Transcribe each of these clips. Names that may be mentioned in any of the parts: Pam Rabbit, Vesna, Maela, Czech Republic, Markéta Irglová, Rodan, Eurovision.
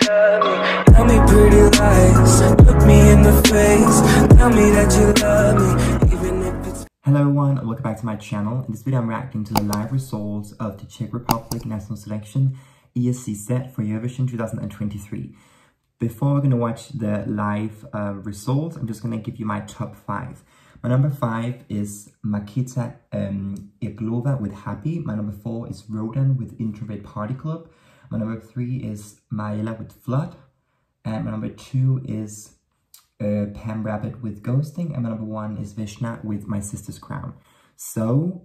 Tell me pretty lies, look me in the face, tell me that you love me. Hello everyone and welcome back to my channel. In this video I'm reacting to the live results of the Czech Republic National Selection ESC set for Eurovision 2023. Before we're going to watch the live results, I'm just going to give you my top 5. My number 5 is Markéta Irglová with Happy. My number 4 is Rodan with Introvert Party Club. My number 3 is Maela with Flood. And my number 2 is Pam Rabbit with Ghosting, and my number 1 is Vesna with My Sister's Crown. So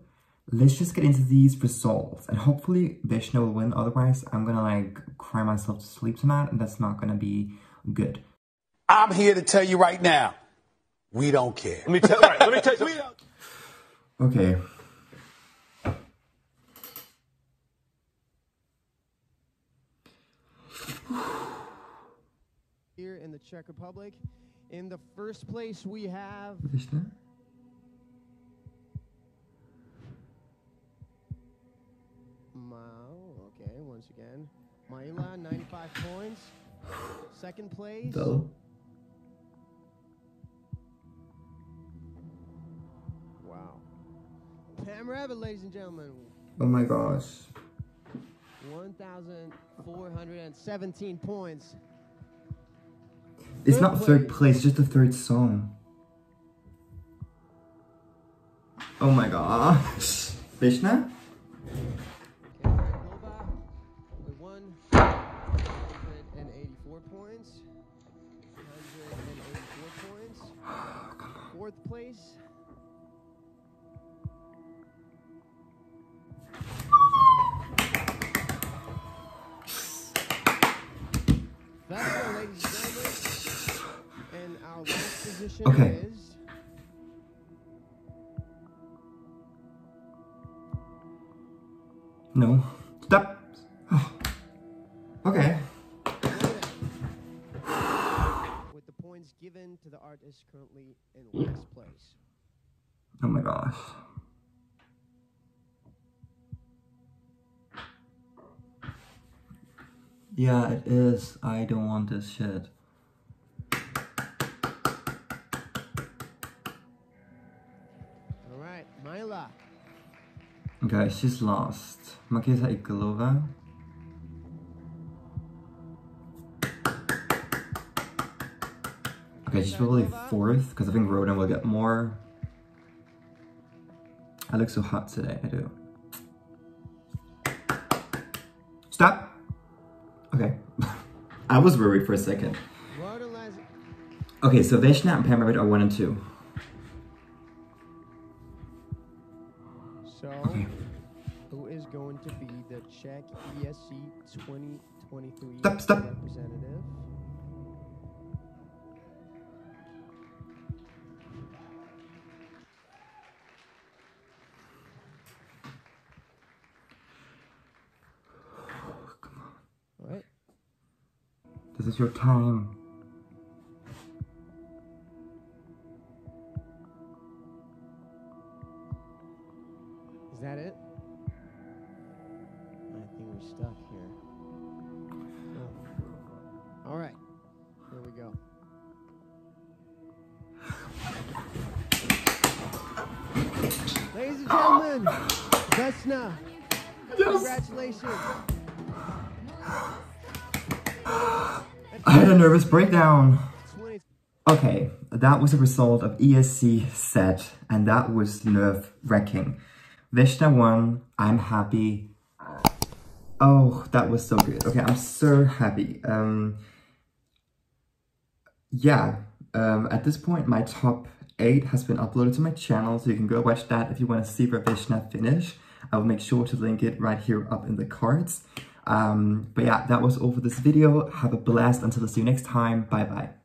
let's just get into these results, and hopefully Vesna will win, otherwise I'm gonna like cry myself to sleep tonight, and that's not gonna be good. I'm here to tell you right now, we don't care. Let me tell you. Okay. Here in the Czech Republic. In the first place, we have Vesna. Okay, once again, Maela, 95 points. Second place. Go. Wow. Pam Rabbit, ladies and gentlemen. Oh my gosh. 1,417 points. It's not third place, just the third song. Oh my gosh. Vesna? Okay, Nova with 184 points. 184 points. Fourth place. That's it, ladies and gentlemen. And our last position is no. Stop. Oh. Okay. With the points given to the artist currently in last place. Oh my gosh. Yeah, it is. I don't want this shit. Okay, she's lost. Markéta Irglová. Okay, she's probably fourth, because I think Rodan will get more. I look so hot today, I do. Stop! Okay. I was worried for a second. Okay, so Vesna and Pam Rabbit are 1 and 2. So, okay. Who is going to be the Czech ESC 2023 representative? Oh, come on. All right. This is your time. Is that it? I think we're stuck here. Oh. All right, here we go. Ladies and gentlemen, Vesna, congratulations. I had a nervous breakdown. Okay, that was the result of ESC set, and that was nerve-wracking. Vesna won. I'm happy. Oh, that was so good. Okay, I'm so happy. At this point, my top 8 has been uploaded to my channel, so you can go watch that if you want to see where Vesna finish. I will make sure to link it right here up in the cards. But yeah, that was all for this video. Have a blast. Until I see you next time. Bye-bye.